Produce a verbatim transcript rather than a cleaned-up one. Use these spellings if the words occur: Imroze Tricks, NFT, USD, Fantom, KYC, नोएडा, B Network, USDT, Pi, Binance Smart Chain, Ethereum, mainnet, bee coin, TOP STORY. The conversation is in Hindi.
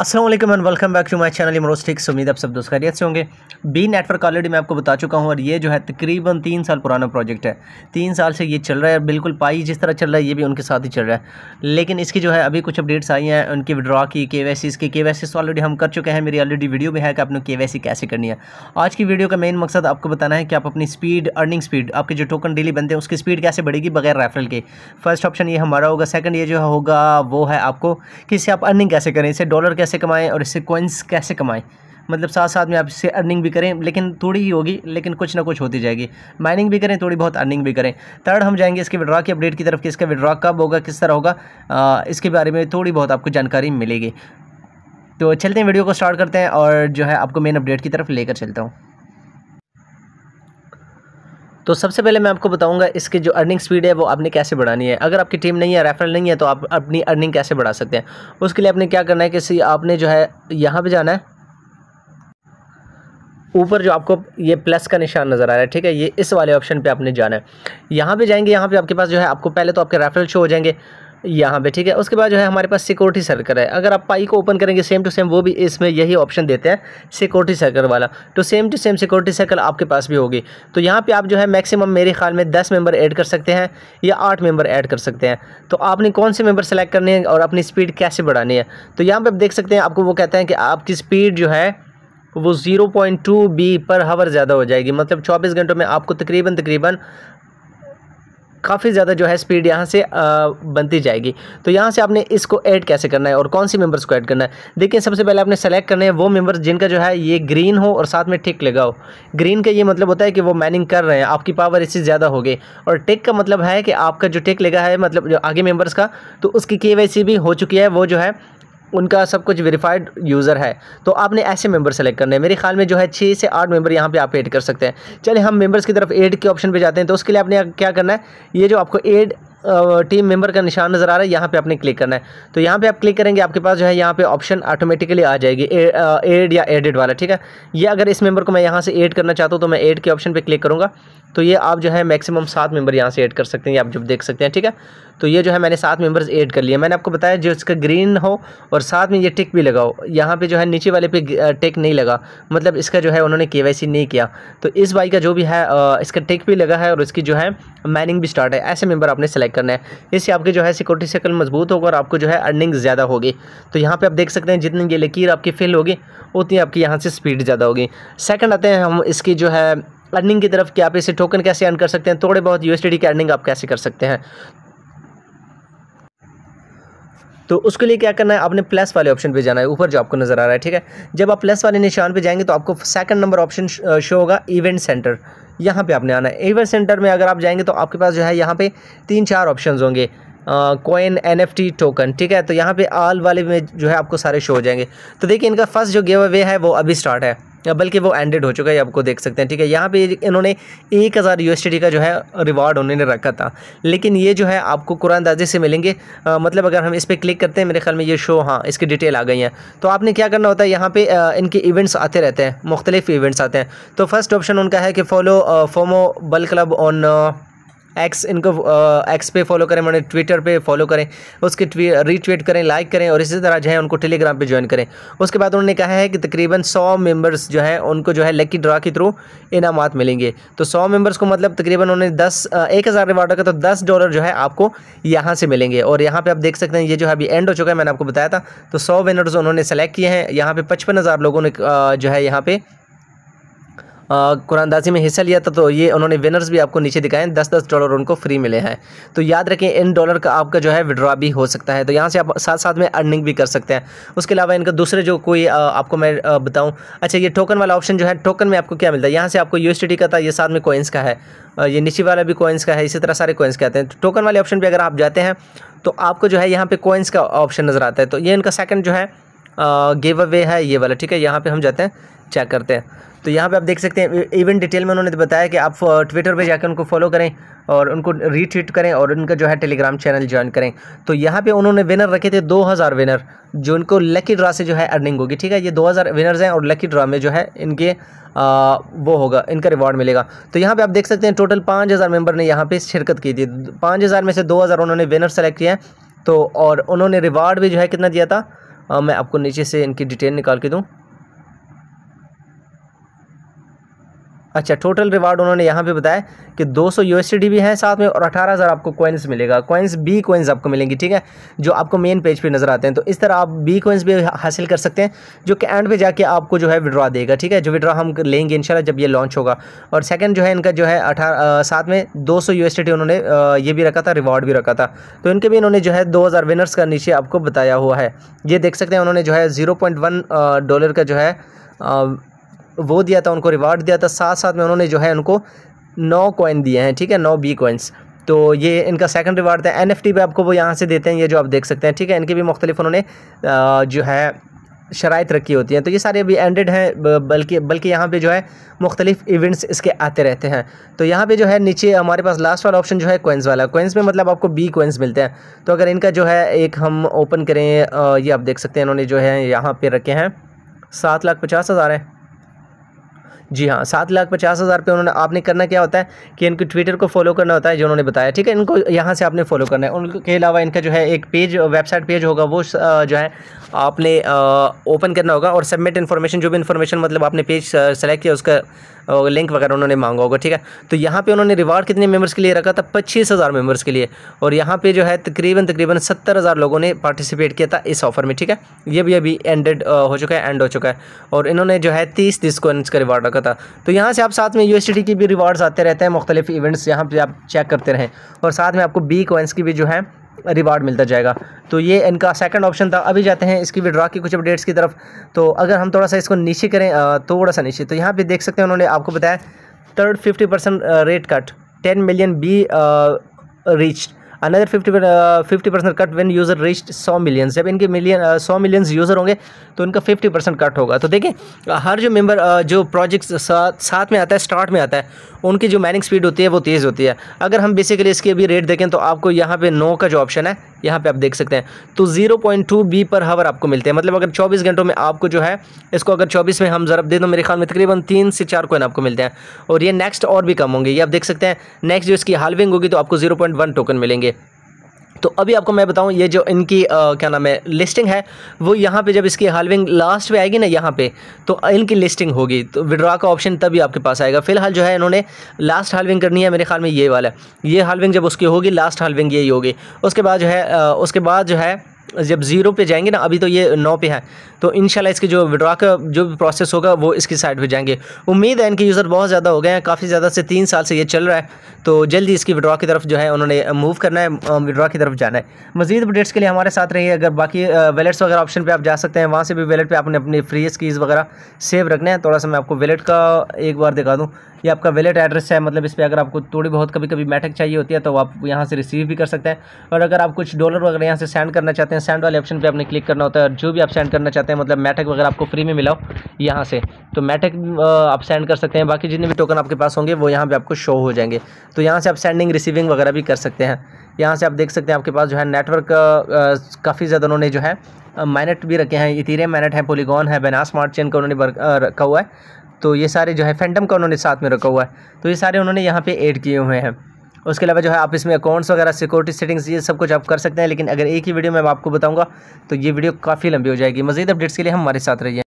अस्सलाम वालेकुम and welcome back to my channel Imroz tricks. उम्मीद आप सब दोस्त खैरियत से होंगे। बी नेटवर्क का ऑलरेडी मैं आपको बता चुका हूं और ये जो है तकरीबन तीन साल पुराना प्रोजेक्ट है। तीन साल से ये चल रहा है, बिल्कुल पाई जिस तरह चल रहा है ये भी उनके साथ ही चल रहा है। लेकिन इसकी जो है अभी कुछ अपडेट्स आई हैं, उनकी विड्रॉ की, के वाई सी की। के वाई सी ऑलरेडी हम कर चुके हैं, मेरी ऑलरेडी वीडियो भी है कि आपने के वाई सी कैसे करनी है। आज की वीडियो का मेन मकसद आपको बताना है कि आप अपनी स्पीड, अर्निंग स्पीड, आपके जो टोकन डेली बनते हैं उसकी स्पीड कैसे बढ़ेगी बगैर रेफरल के। फर्स्ट ऑप्शन ये हमारा होगा। सेकेंड ये जो होगा वो है आपको कि इससे आप अर्निंग कैसे करें, इससे डॉलर कैसे कमाएं और इससे कॉइन्स कैसे कमाएं। मतलब साथ साथ में आप इससे अर्निंग भी करें, लेकिन थोड़ी ही होगी, लेकिन कुछ ना कुछ होती जाएगी। माइनिंग भी करें, थोड़ी बहुत अर्निंग भी करें। थर्ड हम जाएंगे इसके विड्रॉ की अपडेट की तरफ कि इसका विड्रॉ कब होगा, किस तरह होगा, आ, इसके बारे में थोड़ी बहुत आपको जानकारी मिलेगी। तो चलते हैं, वीडियो को स्टार्ट करते हैं और जो है आपको मेन अपडेट की तरफ लेकर चलता हूँ। तो सबसे पहले मैं आपको बताऊंगा इसकी जो अर्निंग स्पीड है वो आपने कैसे बढ़ानी है। अगर आपकी टीम नहीं है, रेफरल नहीं है, तो आप अपनी अर्निंग कैसे बढ़ा सकते हैं। उसके लिए आपने क्या करना है कि आपने जो है यहाँ पे जाना है। ऊपर जो आपको ये प्लस का निशान नज़र आ रहा है, ठीक है, ये इस वाले ऑप्शन पे आपने जाना है। यहाँ पे जाएंगे, यहाँ पे आपके पास जो है आपको पहले तो आपके रेफरल शो हो जाएंगे यहाँ पे, ठीक है। उसके बाद जो है हमारे पास सिक्योरिटी सर्कल है। अगर आप पाई को ओपन करेंगे सेम टू सेम वो भी इसमें यही ऑप्शन देते हैं सिक्योरिटी सर्कल वाला, तो same to same security circle आपके पास भी होगी। तो यहाँ पे आप जो है मैक्सिमम मेरे ख्याल में दस मेंबर ऐड कर सकते हैं या आठ मेंबर ऐड कर सकते हैं। तो आपने कौन से मेंबर सेलेक्ट करने हैं और अपनी स्पीड कैसे बढ़ानी है। तो यहाँ पर आप देख सकते हैं, आपको वो कहते हैं कि आपकी स्पीड जो है वो zero point two B per hour ज़्यादा हो जाएगी। मतलब चौबीस घंटों में आपको तकरीबन तकरीबन काफ़ी ज़्यादा जो है स्पीड यहाँ से आ, बनती जाएगी। तो यहाँ से आपने इसको ऐड कैसे करना है और कौन सी मेंबर्स को ऐड करना है। देखिए, सबसे पहले आपने सेलेक्ट करने हैं वो मेंबर्स जिनका जो है ये ग्रीन हो और साथ में टिक लगाओ। ग्रीन का ये मतलब होता है कि वो माइनिंग कर रहे हैं, आपकी पावर इससे ज़्यादा होगी। और टिक का मतलब है कि आपका जो टिक लगा है, मतलब जो आगे मेम्बर्स का, तो उसकी के वाई सी भी हो चुकी है, वो जो है उनका सब कुछ वेरीफाइड यूज़र है। तो आपने ऐसे मेंबर सेलेक्ट करने हैं। मेरे ख्याल में जो है छः से आठ मेंबर यहाँ पे आप ऐड कर सकते हैं। चलिए हम मेंबर्स की तरफ ऐड के ऑप्शन पे जाते हैं। तो उसके लिए आपने क्या करना है, ये जो आपको ऐड टीम मेंबर का निशान नज़र आ रहा है यहाँ पे आपने क्लिक करना है। तो यहाँ पे आप क्लिक करेंगे, आपके पास जो है यहाँ पे ऑप्शन ऑटोमेटिकली आ जाएगी ऐड या एडिट वाला, ठीक है। ये अगर इस मेंबर को मैं यहाँ से ऐड करना चाहता हूँ तो मैं ऐड के ऑप्शन पे क्लिक करूँगा। तो ये आप जो है मैक्सिमम सात मेंबर यहाँ से ऐड कर सकते हैं, आप जब देख सकते हैं, ठीक है। तो ये जो है मैंने सात मेंबर्स ऐड कर लिए। मैंने आपको बताया जो इसका ग्रीन हो और साथ में ये टिक भी लगाओ। यहाँ पे जो है नीचे वाले पे टिक नहीं लगा, मतलब इसका जो है उन्होंने के वाई सी नहीं किया। तो इस भाई का जो भी है इसका टिक भी लगा है और इसकी जो है माइनिंग भी स्टार्ट है। ऐसे मेंबर आपने सेलेक्ट करना है, इससे आपकी जो है सिक्योरिटी सर्कल मजबूत होगा और आपको जो है अर्निंग ज़्यादा होगी। तो यहाँ पर आप देख सकते हैं जितनी ये लकीर आपकी फिल होगी उतनी आपकी यहाँ से स्पीड ज़्यादा होगी। सेकेंड आते हैं हम इसकी जो है अर्निंग की तरफ कि आप इसे टोकन कैसे अर्न कर सकते हैं, थोड़े बहुत यूएसडी की अर्निंग आप कैसे कर सकते हैं। तो उसके लिए क्या करना है, आपने प्लस वाले ऑप्शन पे जाना है, ऊपर जो आपको नज़र आ रहा है, ठीक है। जब आप प्लस वाले निशान पे जाएंगे तो आपको सेकंड नंबर ऑप्शन शो होगा इवेंट सेंटर, यहाँ पे आपने आना है। इवेंट सेंटर में अगर आप जाएंगे तो आपके पास जो है यहाँ पे तीन चार ऑप्शन होंगे, कॉइन, एनएफटी, टोकन, ठीक है। तो यहाँ पर आल वाले में जो है आपको सारे शो हो जाएंगे। तो देखिए, इनका फर्स्ट जो गिव अवे है वो अभी स्टार्ट है, बल्कि वो एंडेड हो चुका है, आपको देख सकते हैं, ठीक है। यहाँ पे इन्होंने एक हज़ार यूएसडी का जो है रिवार्ड उन्होंने रखा था, लेकिन ये जो है आपको कुरानदाजी से मिलेंगे। आ, मतलब अगर हम इस पर क्लिक करते हैं, मेरे ख्याल में ये शो, हाँ, इसकी डिटेल आ गई है। तो आपने क्या करना होता है, यहाँ पे आ, इनके इवेंट्स आते रहते हैं, मुख्तलिफ इवेंट्स आते हैं। तो फर्स्ट ऑप्शन उनका है कि follow FOMO bull club on X, इनको एक्स पे फॉलो करें, मैंने ट्विटर पे फॉलो करें, उसके रीट्वीट करें, लाइक करें, और इसी तरह जो है उनको टेलीग्राम पे ज्वाइन करें। उसके बाद उन्होंने कहा है कि तकरीबन सौ मेंबर्स जो है उनको जो है लकी ड्रा के थ्रू इनामात मिलेंगे। तो सौ मेंबर्स को मतलब तकरीबन उन्होंने दस एक हज़ार रिवार्ड रखा, तो दस डॉलर जो है आपको यहाँ से मिलेंगे। और यहाँ पर आप देख सकते हैं ये जो है अभी एंड हो चुका है, मैंने आपको बताया था। तो सौ विनर्स उन्होंने सेलेक्ट किए हैं। यहाँ पर पचपन हज़ार लोगों ने जो है यहाँ पर कुरानदाजी में हिस्सा लिया था। तो ये उन्होंने विनर्स भी आपको नीचे दिखाए, दस दस डॉलर उनको फ्री मिले हैं। तो याद रखें, इन डॉलर का आपका जो है विड्रॉ भी हो सकता है। तो यहाँ से आप साथ साथ में अर्निंग भी कर सकते हैं। उसके अलावा इनका दूसरे जो कोई आ, आपको मैं बताऊँ, अच्छा ये टोकन वाला ऑप्शन जो है, टोकन में आपको क्या मिलता है, यहाँ से आपको यूएसडी का था, ये साथ में कॉइन्स का है, ये नीचे वाला भी कॉइन्स का है, इसी तरह सारे कॉइन्स के आते हैं। तो टोकन वाले ऑप्शन पर अगर आप जाते हैं तो आपको जो है यहाँ पर कॉइन्स का ऑप्शन नज़र आता है। तो ये इनका सेकेंड जो है गिव अवे है, ये वाला, ठीक है। यहाँ पर हम जाते हैं, चेक करते हैं। तो यहाँ पे आप देख सकते हैं इवेंट डिटेल में उन्होंने बताया कि आप ट्विटर पे जाकर उनको फॉलो करें और उनको रीट्वीट करें और उनका जो है टेलीग्राम चैनल ज्वाइन करें। तो यहाँ पे उन्होंने विनर रखे थे दो हज़ार विनर, जो उनको लकी ड्रा से जो है अर्निंग होगी, ठीक है। ये दो हज़ार विनर्स हैं और लकी ड्रा में जो है इनके आ, वो होगा, इनका रिवॉर्ड मिलेगा। तो यहाँ पे आप देख सकते हैं टोटल पाँच हज़ार मेम्बर ने यहाँ पर शिरकत की थी। पाँच हज़ार में से दो हज़ार उन्होंने विनर सेलेक्ट किए हैं। तो और उन्होंने रिवार्ड भी जो है कितना दिया था, आ, मैं आपको नीचे से इनकी डिटेल निकाल के दूं। अच्छा, टोटल रिवार्ड उन्होंने यहाँ पे बताया कि दो सौ यू एस डी भी है साथ में और अठारह हज़ार आपको कॉइन्स मिलेगा, कॉइन्स बी कॉइन्स आपको मिलेंगी, ठीक है, जो आपको मेन पेज पे नज़र आते हैं। तो इस तरह आप बी कॉइन्स भी हासिल कर सकते हैं जो कि एंड पे जाके आपको जो है विड्रॉ देगा, ठीक है, जो विड्रॉ हम लेंगे इंशाल्लाह जब ये लॉन्च होगा। और सेकंड जो है इनका जो है अठारह साथ में दो सौ यू एस डी उन्होंने आ, ये भी रखा था, रिवॉर्ड भी रखा था। तो इनके भी इन्होंने जो है दो हज़ार विनर्स का नीचे आपको बताया हुआ है, ये देख सकते हैं। उन्होंने जो है ज़ीरो पॉइंट वन डॉलर का जो है वो दिया था, उनको रिवार्ड दिया था, साथ साथ में उन्होंने जो है उनको नौ कॉइन दिए हैं, ठीक है, नौ बी कॉइन्स। तो ये इनका सेकंड रिवार्ड था। एनएफटी पे आपको वो यहाँ से देते हैं, ये जो आप देख सकते हैं, ठीक है। इनके भी मुख्तलिफ उन्होंने जो है शराइत रखी होती हैं। तो ये सारे अभी एंडेड हैं, बल्कि बल्कि यहाँ पे जो है मुख्तलिफ इवेंट्स इसके आते रहते हैं। तो यहाँ पे जो है नीचे हमारे पास लास्ट वाला ऑप्शन जो है कॉइन्स वाला, कॉइन्स में मतलब आपको बी कॉइन्स मिलते हैं। तो अगर इनका जो है एक हम ओपन करें, ये आप देख सकते हैं इन्होंने जो है यहाँ पर रखे हैं सात लाख पचास हज़ार है, जी हाँ, सात लाख पचास हज़ार पे उन्होंने। आपने करना क्या होता है कि इनके ट्विटर को फॉलो करना होता है जो उन्होंने बताया, ठीक है, इनको यहाँ से आपने फॉलो करना है। उनके अलावा इनका जो है एक पेज, वेबसाइट पेज होगा, वो जो है आपने ओपन करना होगा और सबमिट इन्फॉर्मेशन, जो भी इन्फॉर्मेशन मतलब आपने पेज सेलेक्ट किया उसका लिंक वगैरह उन्होंने मांगा होगा, ठीक है। तो यहाँ पे उन्होंने रिवार्ड कितने मेंबर्स के लिए रखा था, पच्चीस हज़ार मेम्बर्स के लिए, और यहाँ पे जो है तकरीबन तकरीबन सत्तर हज़ार लोगों ने पार्टिसिपेट किया था इस ऑफर में, ठीक है। ये भी अभी एंडेड हो चुका है, एंड हो चुका है, और इन्होंने जो है तीस तीस कॉइन्स का रिवार्ड रखा था। तो यहाँ से आप साथ में यूएसडीटी की भी रिवार्ड्स आते रहते हैं, मुख्तलिफ इवेंट्स यहाँ पर आप चेक करते रहें, और साथ में आपको बी कॉइन्स की भी जो है रिवार्ड मिलता जाएगा। तो ये इनका सेकंड ऑप्शन था। अभी जाते हैं इसकी विड्रॉ की कुछ अपडेट्स की तरफ। तो अगर हम थोड़ा सा इसको नीचे करें, थोड़ा सा नीचे, तो यहाँ पे देख सकते हैं उन्होंने आपको बताया third fifty percent rate cut, ten million B reached, another fifty fifty percent cut when user reached सौ मिलियन। जब इनके मिलियन सौ मिलियंस यूज़र होंगे तो इनका फिफ्टी परसेंट कट होगा। तो देखें हर जो मेंबर uh, जो प्रोजेक्ट साथ साथ में आता है, स्टार्ट में आता है, उनकी जो माइनिंग स्पीड होती है वो तेज़ होती है। अगर हम बेसिकली इसकी अभी रेट देखें तो आपको यहाँ पे नौ का जो ऑप्शन है यहाँ पे आप देख सकते हैं, तो zero point two B per hour आपको मिलते हैं। मतलब अगर चौबीस घंटों में आपको जो है इसको अगर चौबीस में हम ज़रब दें तो मेरे ख्याल में तकरीबन तीन से चार कॉइन आपको मिलते हैं, और ये नेक्स्ट और भी कम होंगे। ये आप देख सकते हैं नेक्स्ट जो इसकी हाल्विंग होगी तो आपको ज़ीरो पॉइंट वन टोकन मिलेंगे। तो अभी आपको मैं बताऊं, ये जो इनकी आ, क्या नाम है लिस्टिंग है, वो यहाँ पे जब इसकी हाल्विंग लास्ट पे आएगी ना यहाँ पे, तो इनकी लिस्टिंग होगी, तो विड्रॉ का ऑप्शन तभी आपके पास आएगा। फिलहाल जो है इन्होंने लास्ट हाल्विंग करनी है, मेरे ख्याल में ये वाला ये हाल्विंग जब उसकी होगी, लास्ट हाल्विंग यही होगी, उसके बाद जो है आ, उसके बाद जो है जब जीरो पे जाएंगे ना, अभी तो ये नौ पे है, तो इंशाल्लाह इसकी जो विड्रॉ का जो भी प्रोसेस होगा वो इसकी साइड पे जाएंगे। उम्मीद है इनके यूज़र बहुत ज़्यादा हो गए हैं, काफ़ी ज़्यादा से तीन साल से ये चल रहा है, तो जल्दी इसकी विड्रॉ की तरफ जो है उन्होंने मूव करना है, विड्रॉ की तरफ जाना है। मज़ीद अपडेट्स के लिए हमारे साथ रहिए। अगर बाकी वैलेट्स वगैरह ऑप्शन पर आप जा सकते हैं, वहाँ से भी वैलेट पर आपने अपनी फ्री स्कीज़ वगैरह सेव रखना है। थोड़ा सा मैं आपको वैलेट का एक बार दिखा दूँ। ये आपका वैलेट एड्रेस है, मतलब इस पर अगर आपको थोड़ी बहुत कभी कभी मैटक चाहिए होती है तो आप यहाँ से रिसीव भी कर सकते हैं, और अगर आप कुछ डॉलर वगैरह यहाँ से सेंड करना चाहते हैं, सेंड वाले ऑप्शन पे आपने क्लिक करना होता है, और जो भी आप सेंड करना चाहते हैं, मतलब मैटक वगैरह आपको फ्री में मिला हो यहाँ से, तो मैटक आप सेंड कर सकते हैं। बाकी जितने भी टोकन आपके पास होंगे वो यहाँ पे आपको शो हो जाएंगे, तो यहाँ से आप सेंडिंग रिसीविंग वगैरह भी कर सकते हैं। यहाँ से आप देख सकते हैं आपके पास जो है नेटवर्क का काफ़ी ज़्यादा उन्होंने जो है माइनेट भी रखे हैं, इथेरियम माइनेट है, पॉलीगॉन है, बायनांस स्मार्ट चेन का उन्होंने रखा हुआ है, तो ये सारे जो है फैंटम का उन्होंने साथ में रखा हुआ है, तो ये सारे उन्होंने यहाँ पे ऐड किए हुए हैं। उसके अलावा जो है आप इसमें अकाउंट्स वगैरह, सिक्योरिटी सेटिंग्स, ये सब कुछ आप कर सकते हैं, लेकिन अगर एक ही वीडियो में मैं आपको बताऊंगा तो ये वीडियो काफ़ी लंबी हो जाएगी। मज़ीद अपडेट्स के लिए हमारे साथ रहिए।